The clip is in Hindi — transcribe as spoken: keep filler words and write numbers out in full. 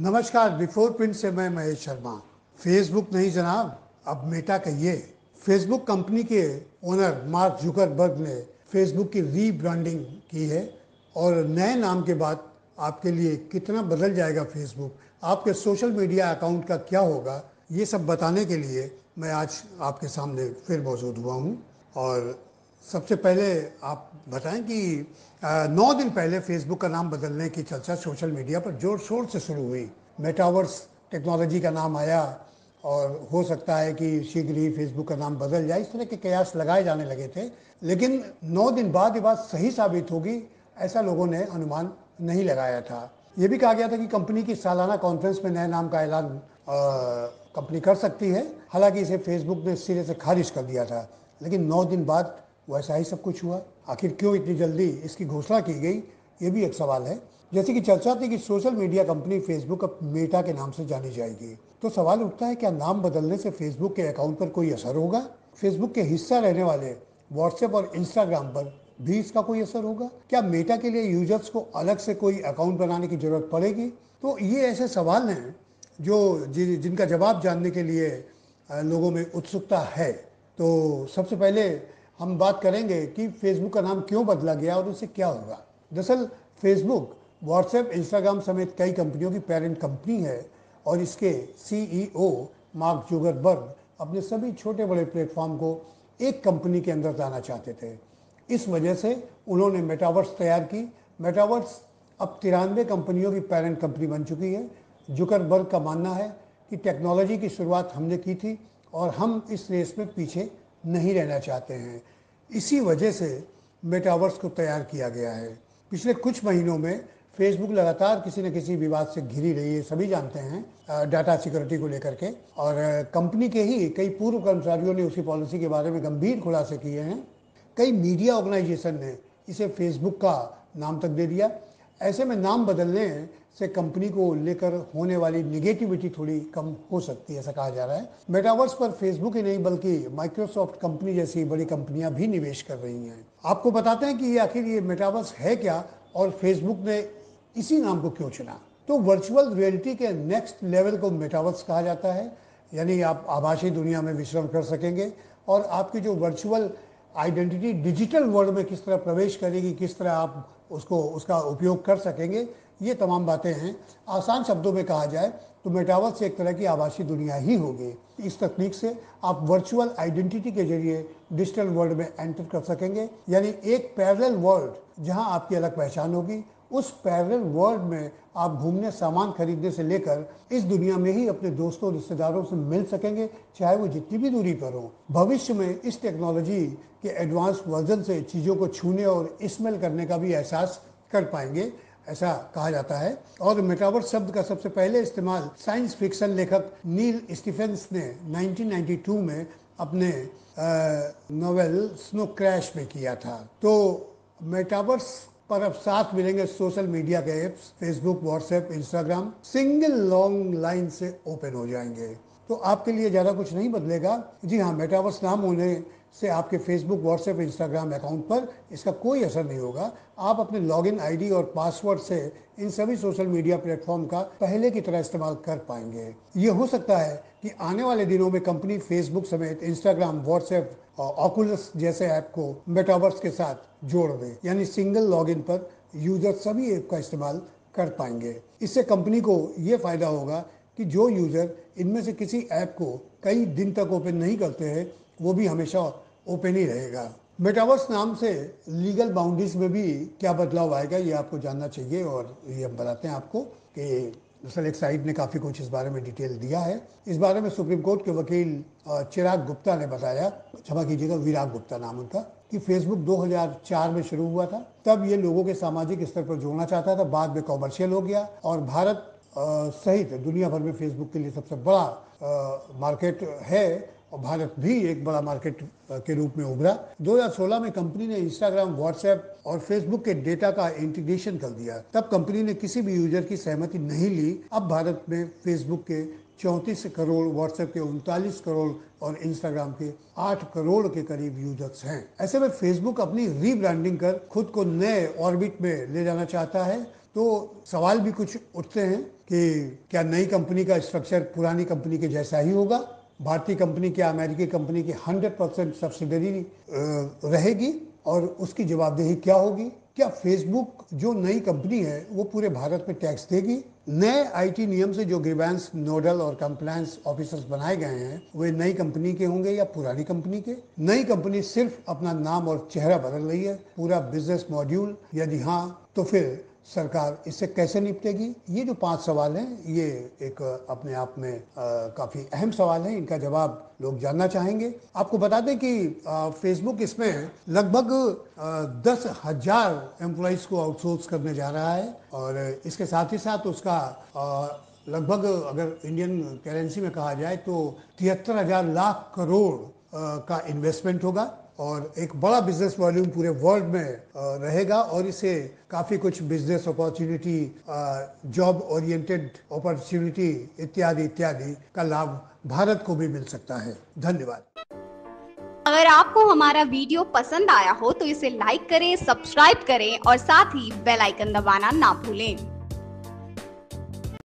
नमस्कार, बिफोर प्रिंट से मैं महेश शर्मा। फेसबुक नहीं जनाब, अब मेटा कहिए। फेसबुक कंपनी के ओनर मार्क जुकरबर्ग ने फेसबुक की रीब्रांडिंग की है और नए नाम के बाद आपके लिए कितना बदल जाएगा फेसबुक, आपके सोशल मीडिया अकाउंट का क्या होगा, ये सब बताने के लिए मैं आज आपके सामने फिर मौजूद हुआ हूँ। और सबसे पहले आप बताएं कि नौ दिन पहले फेसबुक का नाम बदलने की चर्चा सोशल मीडिया पर जोर शोर से शुरू हुई। मेटावर्स टेक्नोलॉजी का नाम आया और हो सकता है कि शीघ्र ही फेसबुक का नाम बदल जाए, इस तरह के कयास लगाए जाने लगे थे। लेकिन नौ दिन बाद ये बात सही साबित होगी ऐसा लोगों ने अनुमान नहीं लगाया था। ये भी कहा गया था कि कंपनी की सालाना कॉन्फ्रेंस में नए नाम का ऐलान कंपनी कर सकती है, हालांकि इसे फेसबुक ने सिरे से खारिज कर दिया था। लेकिन नौ दिन बाद वैसा ही सब कुछ हुआ। आखिर क्यों इतनी जल्दी इसकी घोषणा की गई, ये भी एक सवाल है। जैसे कि चर्चा थी कि सोशल मीडिया कंपनी फेसबुक अब मेटा के नाम से जानी जाएगी, तो सवाल उठता है क्या नाम बदलने से फेसबुक के अकाउंट पर कोई असर होगा? फेसबुक के हिस्सा रहने वाले व्हाट्सएप और इंस्टाग्राम पर भी इसका कोई असर होगा? क्या मेटा के लिए यूजर्स को अलग से कोई अकाउंट बनाने की जरूरत पड़ेगी? तो ये ऐसे सवाल हैं जो जि, जिनका जवाब जानने के लिए लोगों में उत्सुकता है। तो सबसे पहले हम बात करेंगे कि फेसबुक का नाम क्यों बदला गया और उससे क्या होगा। दरअसल फेसबुक व्हाट्सएप इंस्टाग्राम समेत कई कंपनियों की पेरेंट कंपनी है और इसके सीईओ मार्क जुकरबर्ग अपने सभी छोटे बड़े प्लेटफॉर्म को एक कंपनी के अंदर लाना चाहते थे। इस वजह से उन्होंने मेटावर्स तैयार की। मेटावर्स अब तिरानवे कंपनियों की पेरेंट कंपनी बन चुकी है। जुकरबर्ग का मानना है कि टेक्नोलॉजी की शुरुआत हमने की थी और हम इस रेस में पीछे नहीं रहना चाहते हैं, इसी वजह से मेटावर्स को तैयार किया गया है। पिछले कुछ महीनों में फेसबुक लगातार किसी न किसी विवाद से घिरी रही है, सभी जानते हैं, डाटा सिक्योरिटी को लेकर के। और कंपनी के ही कई पूर्व कर्मचारियों ने उसी पॉलिसी के बारे में गंभीर खुलासे किए हैं। कई मीडिया ऑर्गेनाइजेशन ने इसे फेसबुक का नाम तक दे दिया। ऐसे में नाम बदलने से कंपनी को लेकर होने वाली निगेटिविटी थोड़ी कम हो सकती है, ऐसा कहा जा रहा है। मेटावर्स पर फेसबुक ही नहीं बल्कि माइक्रोसॉफ्ट कंपनी जैसी बड़ी कंपनियां भी निवेश कर रही हैं। आपको बताते हैं कि आखिर ये मेटावर्स है क्या और फेसबुक ने इसी नाम को क्यों चुना। तो वर्चुअल रियलिटी के नेक्स्ट लेवल को मेटावर्स कहा जाता है, यानी आप आभासी दुनिया में विश्राम कर सकेंगे और आपकी जो वर्चुअल आइडेंटिटी डिजिटल वर्ल्ड में किस तरह प्रवेश करेगी, किस तरह आप उसको उसका उपयोग कर सकेंगे, ये तमाम बातें हैं। आसान शब्दों में कहा जाए तो मेटावर्स एक तरह की आभासी दुनिया ही होगी। इस तकनीक से आप वर्चुअल आइडेंटिटी के जरिए डिजिटल वर्ल्ड में एंटर कर सकेंगे, यानी एक पैरेलल वर्ल्ड जहां आपकी अलग पहचान होगी। उस पैरेलल वर्ल्ड में आप घूमने, सामान खरीदने से लेकर इस दुनिया में ही अपने दोस्तों, रिश्तेदारों से मिल सकेंगे, चाहे वो जितनी भी दूरी पर हो। भविष्य में इस टेक्नोलॉजी के एडवांस वर्जन से चीज़ों को छूने और स्मेल करने का भी एहसास कर पाएंगे, ऐसा कहा जाता है। और मेटावर्स शब्द का सबसे पहले इस्तेमाल साइंस फिक्शन लेखक नील स्टीफेंस ने नाइनटीन नाइंटी टू में अपने नोवेल स्नो क्रैश में किया था। तो मेटावर्स पर अब साथ मिलेंगे सोशल मीडिया के apps, Facebook, WhatsApp, Instagram, single long line से ओपन हो जाएंगे। तो आपके लिए ज़्यादा कुछ नहीं बदलेगा। जी हाँ, मेटावर्स नाम होने से आपके फेसबुक, व्हाट्सएप, इंस्टाग्राम अकाउंट पर इसका कोई असर नहीं होगा। आप अपने लॉगिन आईडी और पासवर्ड से इन सभी सोशल मीडिया प्लेटफॉर्म का पहले की तरह इस्तेमाल कर पाएंगे। ये हो सकता है कि आने वाले दिनों में कंपनी फेसबुक समेत इंस्टाग्राम, व्हाट्सएप और ऑकुलस जैसे ऐप को मेटावर्स के साथ जोड़ दे, यानी सिंगल लॉगिन पर यूजर सभी ऐप का इस्तेमाल कर पाएंगे। इससे कंपनी को ये फायदा होगा कि जो यूजर इनमें से किसी ऐप को कई दिन तक ओपन नहीं करते हैं, वो भी हमेशा ओपन ही रहेगा। मेटावर्स नाम से लीगल बाउंड्रीज में भी क्या बदलाव आएगा, ये आपको जानना चाहिए और ये हम बताते हैं आपको कि दरअसल एक साइट ने काफ़ी कुछ इस बारे में डिटेल दिया है। इस बारे में सुप्रीम कोर्ट के वकील चिराग गुप्ता ने बताया, क्षमा कीजिएगा, विराग गुप्ता नाम उनका, कि फेसबुक दो हज़ार चार में शुरू हुआ था। तब ये लोगों के सामाजिक स्तर पर जोड़ना चाहता था, बाद में कॉमर्शियल हो गया और भारत सहित दुनिया भर में फेसबुक के लिए सबसे बड़ा आ, मार्केट है और भारत भी एक बड़ा मार्केट के रूप में उभरा। दो हज़ार सोलह में कंपनी ने इंस्टाग्राम, व्हाट्सएप और फेसबुक के डेटा का इंटीग्रेशन कर दिया। तब कंपनी ने किसी भी यूजर की सहमति नहीं ली। अब भारत में फेसबुक के चौंतीस करोड़, व्हाट्सएप के उनतालीस करोड़ और इंस्टाग्राम के आठ करोड़ के करीब यूजर्स हैं। ऐसे में फेसबुक अपनी रीब्रांडिंग कर खुद को नए ऑर्बिट में ले जाना चाहता है। तो सवाल भी कुछ उठते हैं कि क्या नई कंपनी का स्ट्रक्चर पुरानी कंपनी के जैसा ही होगा, भारतीय कंपनी क्या अमेरिकी कंपनी की सौ परसेंट सब्सिडरी रहेगी और उसकी जवाबदेही क्या होगी, क्या फेसबुक जो नई कंपनी है वो पूरे भारत में टैक्स देगी। नए आईटी नियम से जो ग्रीवेंस नोडल और कंप्लायंस ऑफिसर्स बनाए गए हैं वे नई कंपनी के होंगे या पुरानी कंपनी के। नई कंपनी सिर्फ अपना नाम और चेहरा बदल रही है, पूरा बिजनेस मॉड्यूल यदि हाँ तो फिर सरकार इससे कैसे निपटेगी। ये जो पांच सवाल हैं ये एक अपने आप में आ, काफी अहम सवाल है, इनका जवाब लोग जानना चाहेंगे। आपको बता दें कि फेसबुक इसमें लगभग दस हजार एम्प्लॉइज को आउटसोर्स करने जा रहा है और इसके साथ ही साथ उसका आ, लगभग अगर इंडियन करेंसी में कहा जाए तो तिहत्तर हजार लाख करोड़ आ, का इन्वेस्टमेंट होगा और एक बड़ा बिजनेस वॉल्यूम पूरे वर्ल्ड में रहेगा और इसे काफ़ी कुछ business opportunity, job oriented opportunity इत्यादि इत्यादि का लाभ भारत को भी मिल सकता है। धन्यवाद। अगर आपको हमारा वीडियो पसंद आया हो तो इसे लाइक करें, सब्सक्राइब करें और साथ ही बेल आइकन दबाना ना भूलें।